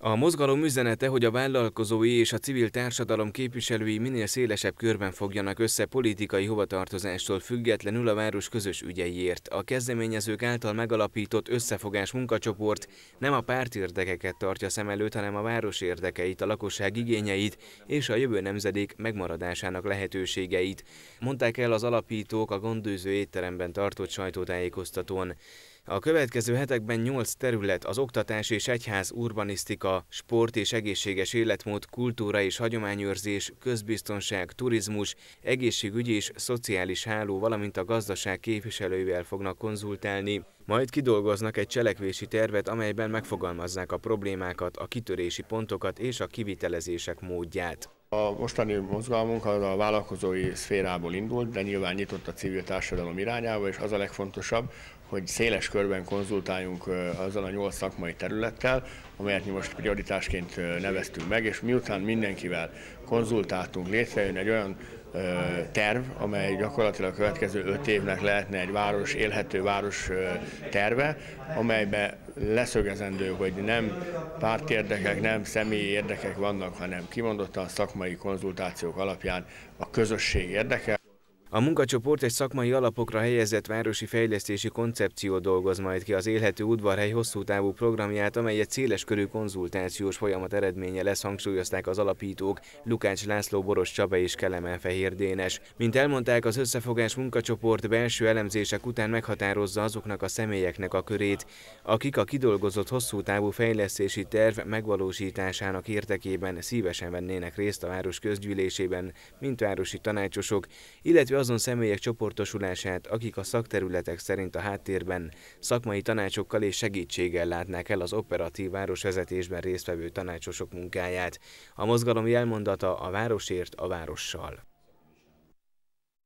A mozgalom üzenete, hogy a vállalkozói és a civil társadalom képviselői minél szélesebb körben fogjanak össze politikai hovatartozástól függetlenül a város közös ügyeiért. A kezdeményezők által megalapított összefogás munkacsoport nem a pártérdekeket tartja szem előtt, hanem a város érdekeit, a lakosság igényeit és a jövő nemzedék megmaradásának lehetőségeit, mondták el az alapítók a Gondőző étteremben tartott sajtótájékoztatón. A következő hetekben 8 terület, az oktatás és egyház, urbanisztika, sport és egészséges életmód, kultúra és hagyományőrzés, közbiztonság, turizmus, egészségügy és szociális háló, valamint a gazdaság képviselőivel fognak konzultálni. Majd kidolgoznak egy cselekvési tervet, amelyben megfogalmazzák a problémákat, a kitörési pontokat és a kivitelezések módját. A mostani mozgalmunk az a vállalkozói szférából indult, de nyilván nyitott a civil társadalom irányába, és az a legfontosabb, hogy széles körben konzultáljunk azzal a 8 szakmai területtel, amelyet mi most prioritásként neveztünk meg, és miután mindenkivel konzultáltunk, létrejön egy olyan terv, amely gyakorlatilag a következő 5 évnek lehetne egy város, élhető város terve, amelyben leszögezendő, hogy nem pártérdekek, nem személyi érdekek vannak, hanem kimondottan szakmai konzultációk alapján a közösség érdeke. A munkacsoport egy szakmai alapokra helyezett városi fejlesztési koncepció dolgoz majd ki az élhető udvarhely hosszú távú programját, amely egy széleskörű konzultációs folyamat eredménye lesz, hangsúlyozták az alapítók, Lukács László, Boros Csaba és Kelemen Fehér Dénes. Mint elmondták, az összefogás munkacsoport belső elemzések után meghatározza azoknak a személyeknek a körét, akik a kidolgozott hosszú távú fejlesztési terv megvalósításának érdekében szívesen vennének részt a város közgyűlésében, mint városi tanácsosok, illetve azon személyek csoportosulását, akik a szakterületek szerint a háttérben szakmai tanácsokkal és segítséggel látnák el az operatív városvezetésben résztvevő tanácsosok munkáját. A mozgalom jelmondata: a városért, a várossal.